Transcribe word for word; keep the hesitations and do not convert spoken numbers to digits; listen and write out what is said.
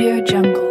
AudioJungle.